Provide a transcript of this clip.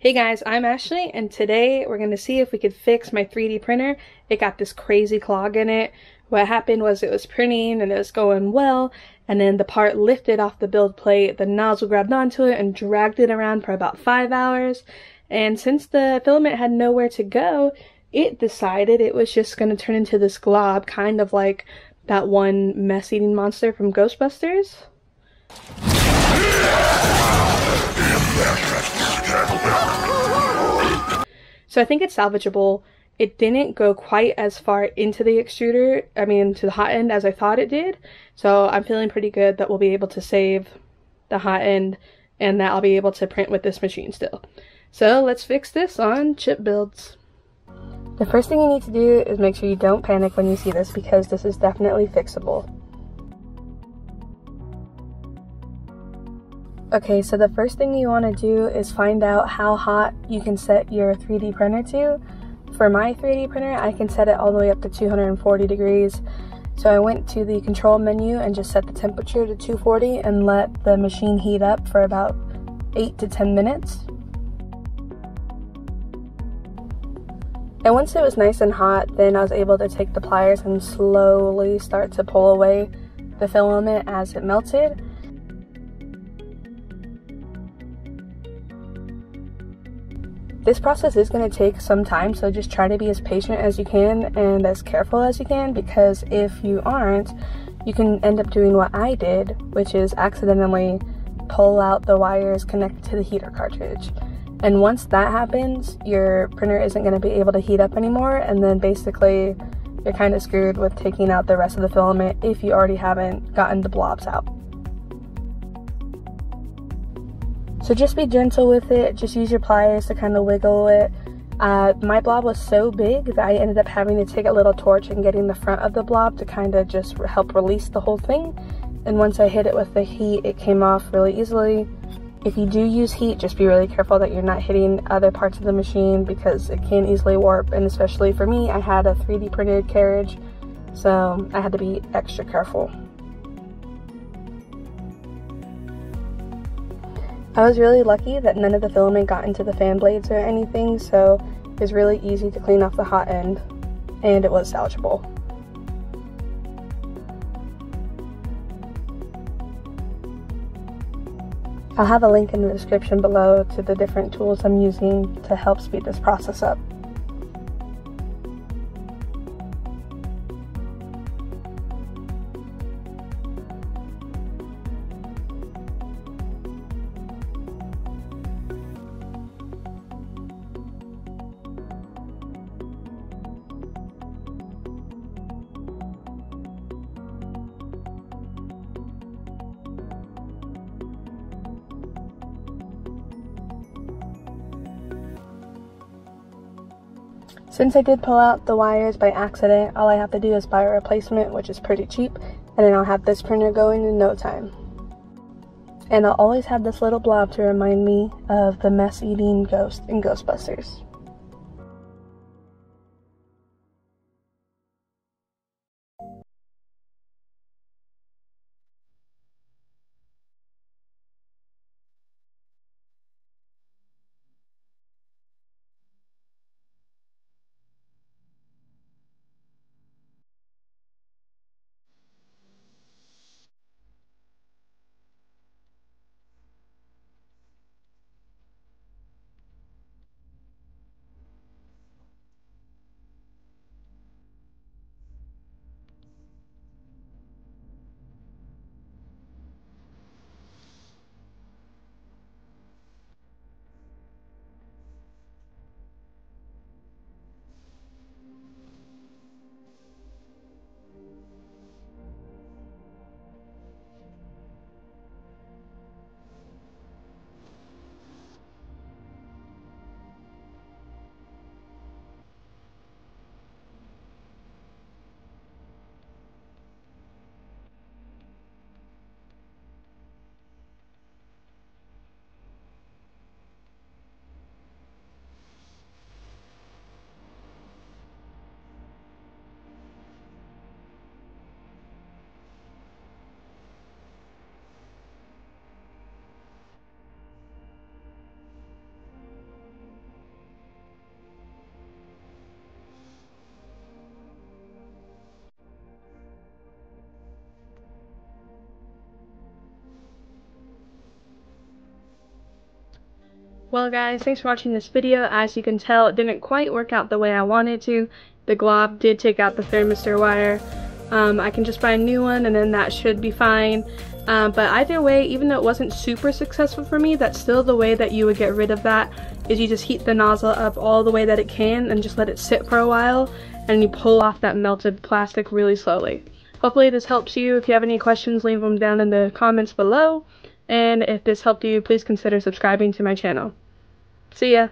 Hey guys, I'm Ashley, and today we're going to see if we could fix my 3D printer. It got this crazy clog in it. What happened was it was printing and it was going well, and then the part lifted off the build plate, the nozzle grabbed onto it and dragged it around for about 5 hours, and since the filament had nowhere to go, it decided it was just going to turn into this glob, kind of like that one mess-eating monster from Ghostbusters. So I think it's salvageable. It didn't go quite as far into the extruder, to the hot end as I thought it did. So I'm feeling pretty good that we'll be able to save the hot end and that I'll be able to print with this machine still. So let's fix this on Chip Builds. The first thing you need to do is make sure you don't panic when you see this, because this is definitely fixable. Okay, so the first thing you want to do is find out how hot you can set your 3D printer to. For my 3D printer, I can set it all the way up to 240 degrees. So I went to the control menu and just set the temperature to 240 and let the machine heat up for about 8 to 10 minutes. And once it was nice and hot, then I was able to take the pliers and slowly start to pull away the filament as it melted. This process is going to take some time, so just try to be as patient as you can and as careful as you can, because if you aren't, you can end up doing what I did, which is accidentally pull out the wires connected to the heater cartridge. And once that happens, your printer isn't going to be able to heat up anymore, and then basically you're kind of screwed with taking out the rest of the filament if you already haven't gotten the blobs out. So just be gentle with it, just use your pliers to kind of wiggle it. My blob was so big that I ended up having to take a little torch and getting the front of the blob to kind of just help release the whole thing. And once I hit it with the heat, it came off really easily. If you do use heat, just be really careful that you're not hitting other parts of the machine, because it can easily warp, and especially for me, I had a 3D printed carriage, so I had to be extra careful. I was really lucky that none of the filament got into the fan blades or anything, so it was really easy to clean off the hot end, and it was salvageable. I'll have a link in the description below to the different tools I'm using to help speed this process up. Since I did pull out the wires by accident, all I have to do is buy a replacement, which is pretty cheap, and then I'll have this printer going in no time. And I'll always have this little blob to remind me of the mess-eating ghost in Ghostbusters. Well guys, thanks for watching this video. As you can tell, it didn't quite work out the way I wanted to. The glob did take out the thermistor wire. I can just buy a new one and then that should be fine. But either way, even though it wasn't super successful for me, that's still the way that you would get rid of that, is you just heat the nozzle up all the way that it can and just let it sit for a while, and you pull off that melted plastic really slowly. Hopefully this helps you. If you have any questions, leave them down in the comments below. And if this helped you, please consider subscribing to my channel. See ya!